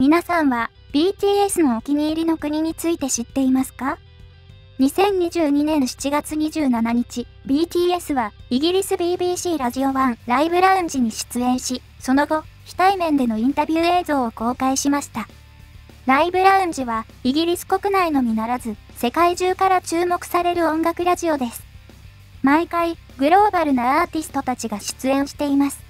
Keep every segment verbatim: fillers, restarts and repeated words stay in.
皆さんは ビーティーエス のお気に入りの国について知っていますか？にせんにじゅうにねんしちがつにじゅうしちにち、ビーティーエス はイギリス ビービーシー ラジオワンライブラウンジに出演し、その後、非対面でのインタビュー映像を公開しました。ライブラウンジはイギリス国内のみならず、世界中から注目される音楽ラジオです。毎回、グローバルなアーティストたちが出演しています。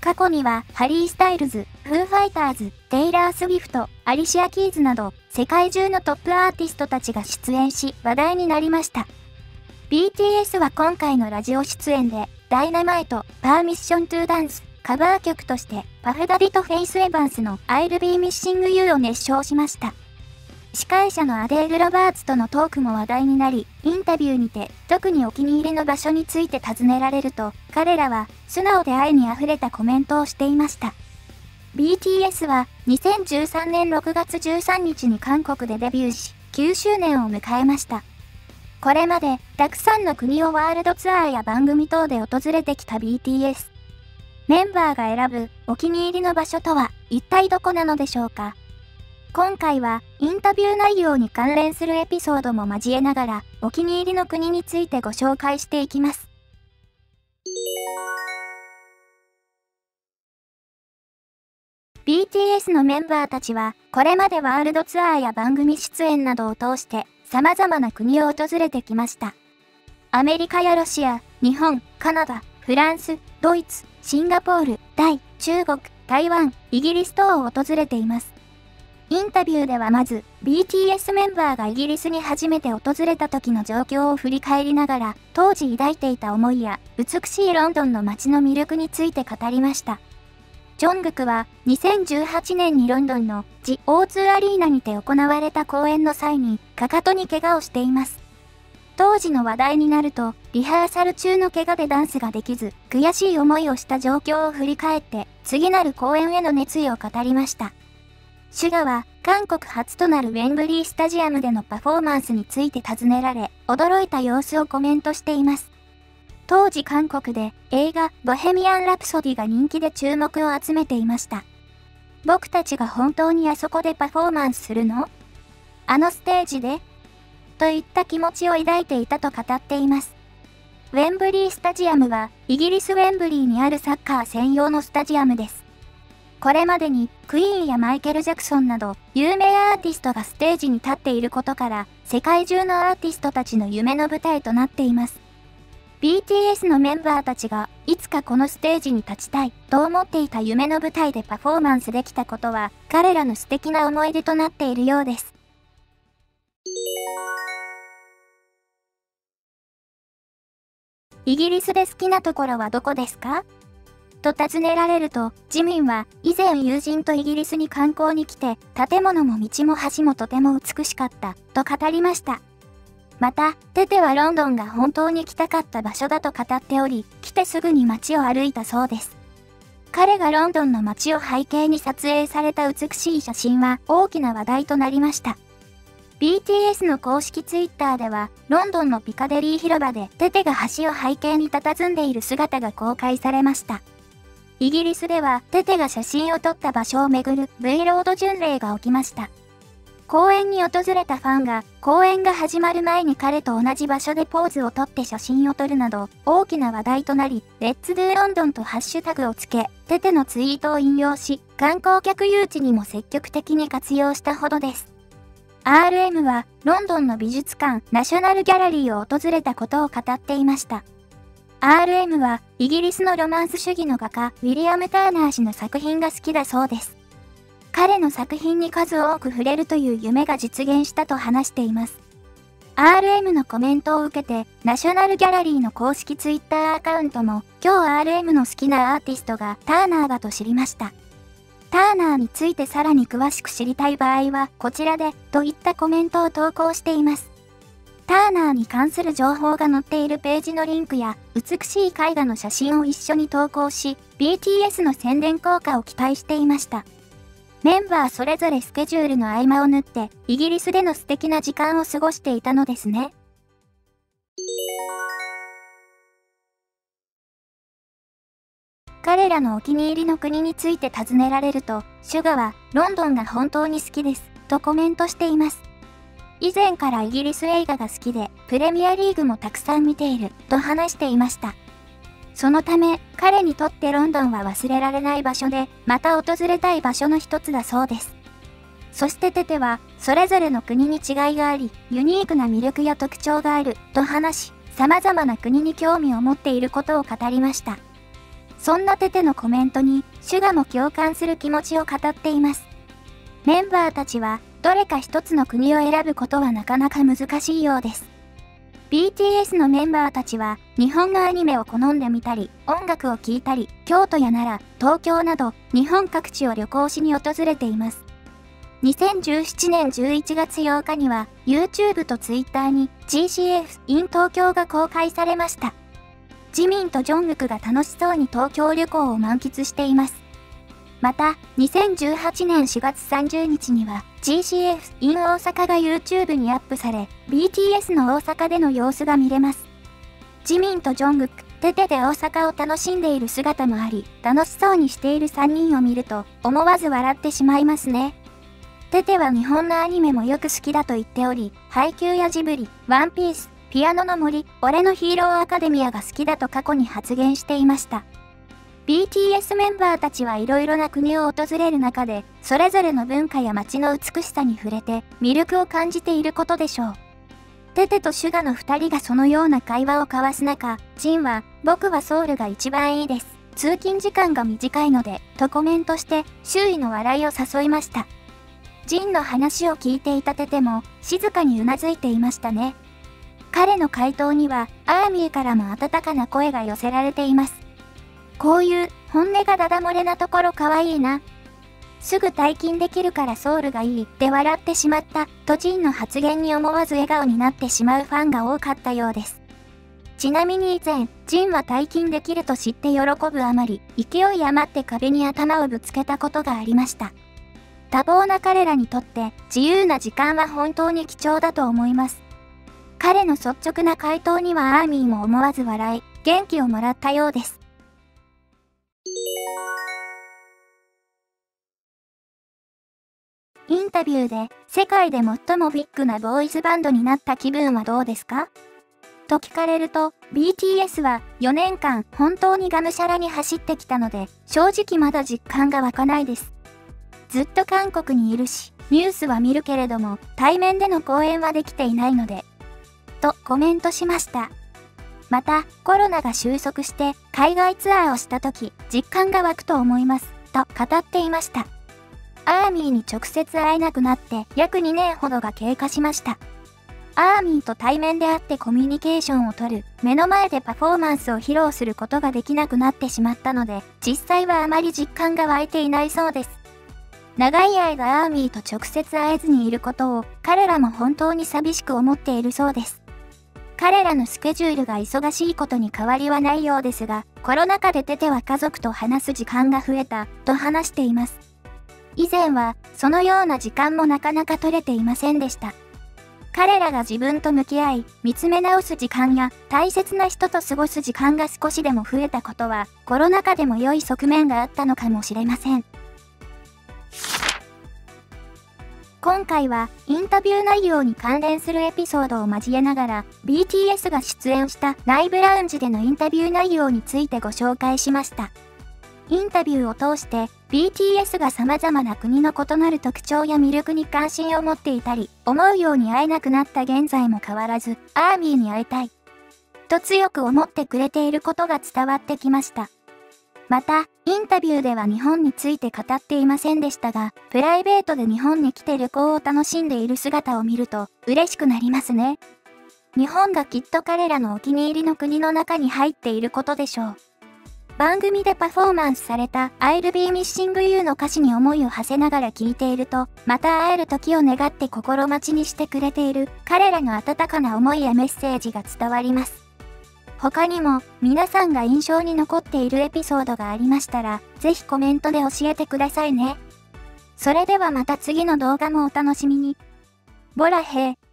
過去には、ハリー・スタイルズ、フー・ファイターズ、テイラー・スウィフト、アリシア・キーズなど、世界中のトップアーティストたちが出演し、話題になりました。ビーティーエス は今回のラジオ出演で、ダイナマイト、パーミッション・トゥ・ダンス、カバー曲として、パフダディとフェイス・エヴァンスの I'll Be Missing You を熱唱しました。司会者のアデール・ロバーツとのトークも話題になり、インタビューにて、特にお気に入りの場所について尋ねられると、彼らは、素直で愛に溢れたコメントをしていました。ビーティーエス は、にせんじゅうさんねんろくがつじゅうさんにちに韓国でデビューし、きゅうしゅうねんを迎えました。これまで、たくさんの国をワールドツアーや番組等で訪れてきた ビーティーエス。メンバーが選ぶ、お気に入りの場所とは、一体どこなのでしょうか？今回はインタビュー内容に関連するエピソードも交えながらお気に入りの国についてご紹介していきます。ビーティーエス のメンバーたちはこれまでワールドツアーや番組出演などを通して様々な国を訪れてきました。アメリカやロシア、日本、カナダ、フランス、ドイツ、シンガポール、タイ、中国、台湾、イギリス等を訪れています。インタビューではまず ビーティーエス メンバーがイギリスに初めて訪れた時の状況を振り返りながら当時抱いていた思いや美しいロンドンの街の魅力について語りました。ジョングクはにせんじゅうはちねんにロンドンのジ・オーツアリーナにて行われた公演の際にかかとに怪我をしています。当時の話題になるとリハーサル中の怪我でダンスができず悔しい思いをした状況を振り返って次なる公演への熱意を語りました。シュガは、韓国初となるウェンブリースタジアムでのパフォーマンスについて尋ねられ、驚いた様子をコメントしています。当時韓国で映画「ボヘミアン・ラプソディ」が人気で注目を集めていました。僕たちが本当にあそこでパフォーマンスするの？あのステージで？といった気持ちを抱いていたと語っています。ウェンブリースタジアムは、イギリス・ウェンブリーにあるサッカー専用のスタジアムです。これまでにクイーンやマイケル・ジャクソンなど有名アーティストがステージに立っていることから世界中のアーティストたちの夢の舞台となっています。ビーティーエス のメンバーたちがいつかこのステージに立ちたいと思っていた夢の舞台でパフォーマンスできたことは彼らの素敵な思い出となっているようです。イギリスで好きなところはどこですか？と尋ねられると、ジミンは以前友人とイギリスに観光に来て、建物も道も橋もとても美しかった、と語りました。また、テテはロンドンが本当に来たかった場所だと語っており、来てすぐに街を歩いたそうです。彼がロンドンの街を背景に撮影された美しい写真は大きな話題となりました。ビーティーエス の公式ツイッターでは、ロンドンのピカデリー広場でテテが橋を背景に佇んでいる姿が公開されました。イギリスではテテが写真を撮った場所をめぐる ブイ ロード巡礼が起きました。公園に訪れたファンが公演が始まる前に彼と同じ場所でポーズをとって写真を撮るなど大きな話題となり、レッツドゥロンドンとハッシュタグをつけ、テテのツイートを引用し、観光客誘致にも積極的に活用したほどです。アールエム はロンドンの美術館ナショナルギャラリーを訪れたことを語っていました。アールエム はイギリスのロマンス主義の画家ウィリアム・ターナー氏の作品が好きだそうです。彼の作品に数多く触れるという夢が実現したと話しています。アールエム のコメントを受けてナショナルギャラリーの公式ツイッターアカウントも今日 アールエム の好きなアーティストがターナーだと知りました。ターナーについてさらに詳しく知りたい場合はこちらでといったコメントを投稿しています。ターナーに関する情報が載っているページのリンクや美しい絵画の写真を一緒に投稿し ビーティーエス の宣伝効果を期待していました。メンバーそれぞれスケジュールの合間を縫ってイギリスでの素敵な時間を過ごしていたのですね。彼らのお気に入りの国について尋ねられると、シュガはロンドンが本当に好きですとコメントしています。以前からイギリス映画が好きで、プレミアリーグもたくさん見ていると話していました。そのため、彼にとってロンドンは忘れられない場所で、また訪れたい場所の一つだそうです。そしてテテは、それぞれの国に違いがあり、ユニークな魅力や特徴があると話し、様々な国に興味を持っていることを語りました。そんなテテのコメントに、シュガも共感する気持ちを語っています。メンバーたちは、どれか一つの国を選ぶことはなかなか難しいようです。ビーティーエス のメンバーたちは日本のアニメを好んでみたり、音楽を聴いたり、京都や奈良、東京など日本各地を旅行しに訪れています。にせんじゅうななねんじゅういちがつようかには YouTube と Twitter に ジーシーエフ in Tokyo が公開されました。ジミンとジョングクが楽しそうに東京旅行を満喫しています。また、にせんじゅうはちねんしがつさんじゅうにちには ジーシーエフ in 大阪が YouTube にアップされ、ビーティーエス の大阪での様子が見れます。ジミンとジョングク、テテで大阪を楽しんでいる姿もあり、楽しそうにしているさんにんを見ると、思わず笑ってしまいますね。テテは日本のアニメもよく好きだと言っており、配給やジブリ、ワンピース、ピアノの森、俺のヒーローアカデミアが好きだと過去に発言していました。ビーティーエス メンバーたちはいろいろな国を訪れる中で、それぞれの文化や街の美しさに触れて魅力を感じていることでしょう。テテとシュガのふたりがそのような会話を交わす中、ジンは「僕はソウルが一番いいです。通勤時間が短いので」とコメントして周囲の笑いを誘いました。ジンの話を聞いていたテテも静かにうなずいていましたね。彼の回答にはアーミーからも温かな声が寄せられています。こういう本音がダダ漏れなところかわいいな。すぐ退勤できるからソウルがいいって笑ってしまったとジンの発言に思わず笑顔になってしまうファンが多かったようです。ちなみに以前、ジンは退勤できると知って喜ぶあまり、勢い余って壁に頭をぶつけたことがありました。多忙な彼らにとって自由な時間は本当に貴重だと思います。彼の率直な回答にはアーミーも思わず笑い、元気をもらったようです。インタビューで世界で最もビッグなボーイズバンドになった気分はどうですかと聞かれると ビーティーエス はよねんかん本当にがむしゃらに走ってきたので正直まだ実感が湧かないです。ずっと韓国にいるしニュースは見るけれども対面での公演はできていないのでとコメントしました。またコロナが収束して海外ツアーをした時実感が湧くと思いますと語っていました。アーミーに直接会えなくなって約にねんほどが経過しました。アーミーと対面で会ってコミュニケーションを取る、目の前でパフォーマンスを披露することができなくなってしまったので、実際はあまり実感が湧いていないそうです。長い間アーミーと直接会えずにいることを彼らも本当に寂しく思っているそうです。彼らのスケジュールが忙しいことに変わりはないようですが、コロナ禍でテテは家族と話す時間が増えたと話しています。以前はそのような時間もなかなか取れていませんでした。彼らが自分と向き合い、見つめ直す時間や大切な人と過ごす時間が少しでも増えたことは、コロナ禍でも良い側面があったのかもしれません。今回はインタビュー内容に関連するエピソードを交えながら、ビーティーエス が出演したライブラウンジでのインタビュー内容についてご紹介しました。インタビューを通して ビーティーエス が様々な国の異なる特徴や魅力に関心を持っていたり、思うように会えなくなった現在も変わらずアーミーに会いたいと強く思ってくれていることが伝わってきました。またインタビューでは日本について語っていませんでしたが、プライベートで日本に来て旅行を楽しんでいる姿を見ると嬉しくなりますね。日本がきっと彼らのお気に入りの国の中に入っていることでしょう。番組でパフォーマンスされた I'll Be Missing You の歌詞に思いを馳せながら聴いていると、また会える時を願って心待ちにしてくれている彼らの温かな思いやメッセージが伝わります。他にも皆さんが印象に残っているエピソードがありましたら、ぜひコメントで教えてくださいね。それではまた次の動画もお楽しみに。ボラヘイ。